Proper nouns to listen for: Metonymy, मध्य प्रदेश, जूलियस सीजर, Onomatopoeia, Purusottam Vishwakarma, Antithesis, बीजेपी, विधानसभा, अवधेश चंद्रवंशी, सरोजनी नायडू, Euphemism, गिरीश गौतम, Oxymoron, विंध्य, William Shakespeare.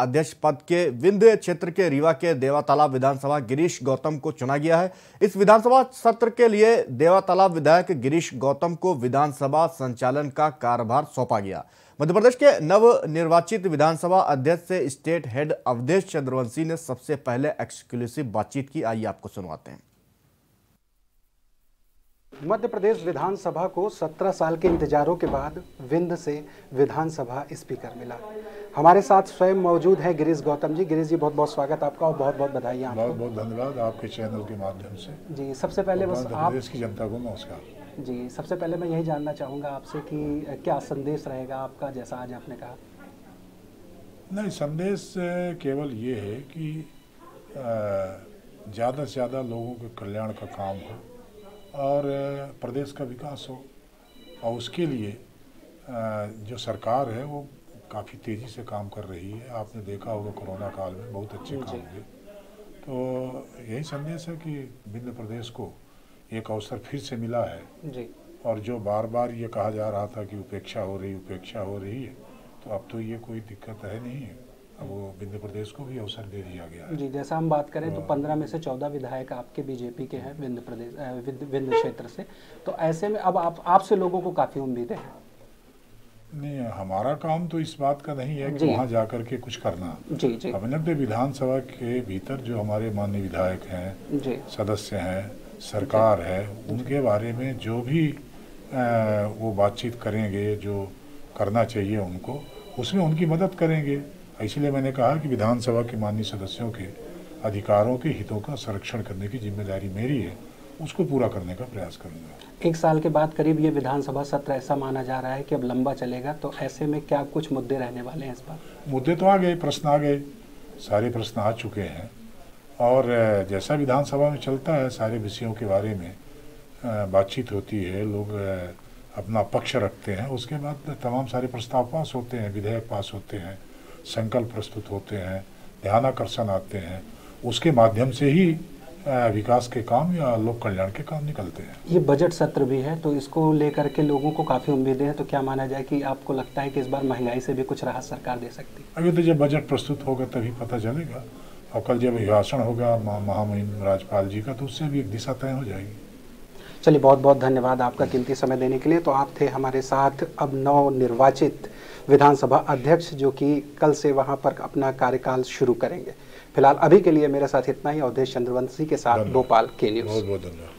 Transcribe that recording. अध्यक्ष पद के विंध्य क्षेत्र के रीवा के देवातालाब विधानसभा गिरीश गौतम को चुना गया है। इस विधानसभा सत्र के लिए देवातालाब विधायक गिरीश गौतम को विधानसभा संचालन का कार्यभार सौंपा गया। मध्य प्रदेश के नवनिर्वाचित विधानसभा अध्यक्ष से स्टेट हेड अवधेश चंद्रवंशी ने सबसे पहले एक्सक्लूसिव बातचीत की। आइए आपको सुनवाते हैं। मध्य प्रदेश विधानसभा को 17 साल के इंतजारों के बाद विंध्य से विधानसभा स्पीकर मिला। हमारे साथ स्वयं मौजूद हैं गिरीश गौतम जी। गिरीश जी, बहुत बहुत स्वागत आपका और बहुत बहुत बधाई आपको। बहुत बहुत धन्यवाद आपके चैनल के माध्यम से जी। सबसे पहले बस आप देश की जनता को नमस्कार जी। सबसे पहले मैं यही जानना चाहूँगा आपसे कि क्या संदेश रहेगा आपका, जैसा आज आपने कहा। नहीं, संदेश केवल ये है कि ज़्यादा से ज़्यादा लोगों के कल्याण का काम हो और प्रदेश का विकास हो, और उसके लिए जो सरकार है वो काफ़ी तेज़ी से काम कर रही है। आपने देखा होगा कोरोना काल में बहुत अच्छे काम हुए। तो यही संदेश है कि विंध्य प्रदेश को एक अवसर फिर से मिला है जी। और जो बार बार ये कहा जा रहा था कि उपेक्षा हो रही है, तो अब तो ये कोई दिक्कत है नहीं है। वो विंध्य प्रदेश को भी अवसर दे दिया गया है जी। जैसा हम बात करें तो 15 में से 14 विधायक आपके बीजेपी के हैं विंध्य प्रदेश विंध्य क्षेत्र से। तो ऐसे में अब आपसे लोगों को काफ़ी उम्मीदें हैं। नहीं, हमारा काम तो इस बात का नहीं है कि वहाँ जाकर के कुछ करना जी। अपने विधानसभा के भीतर जो हमारे माननीय विधायक हैं, सदस्य हैं, सरकार है, उनके बारे में जो भी वो बातचीत करेंगे, जो करना चाहिए उनको, उसमें उनकी मदद करेंगे। इसलिए मैंने कहा कि विधानसभा के माननीय सदस्यों के अधिकारों के हितों का संरक्षण करने की जिम्मेदारी मेरी है, उसको पूरा करने का प्रयास करूंगा। एक साल के बाद करीब ये विधानसभा सत्र ऐसा माना जा रहा है कि अब लंबा चलेगा, तो ऐसे में क्या कुछ मुद्दे रहने वाले हैं इस बार? मुद्दे तो आ गए, प्रश्न आ गए, सारे प्रश्न आ चुके हैं। और जैसा विधानसभा में चलता है सारे विषयों के बारे में बातचीत होती है, लोग अपना पक्ष रखते हैं, उसके बाद तमाम सारे प्रस्ताव पास होते हैं, विधेयक पास होते हैं, संकल्प प्रस्तुत होते हैं, ध्यानाकर्षण आते हैं, उसके माध्यम से ही विकास के काम या लोक कल्याण के काम निकलते हैं। ये बजट सत्र भी है तो इसको लेकर के लोगों को काफ़ी उम्मीदें हैं। तो क्या माना जाए कि आपको लगता है कि इस बार महंगाई से भी कुछ राहत सरकार दे सकती है? अभी तो जब बजट प्रस्तुत होगा तभी पता चलेगा, और कल जब अभिभाषण होगा महामहिम राज्यपाल जी का, तो उससे भी एक दिशा तय हो जाएगी। चलिए, बहुत बहुत धन्यवाद आपका कीमती समय देने के लिए। तो आप थे हमारे साथ अब नवनिर्वाचित विधानसभा अध्यक्ष, जो कि कल से वहां पर अपना कार्यकाल शुरू करेंगे। फिलहाल अभी के लिए मेरे साथ इतना ही। अवधेश चंद्रवंशी के साथ भोपाल के न्यूज़।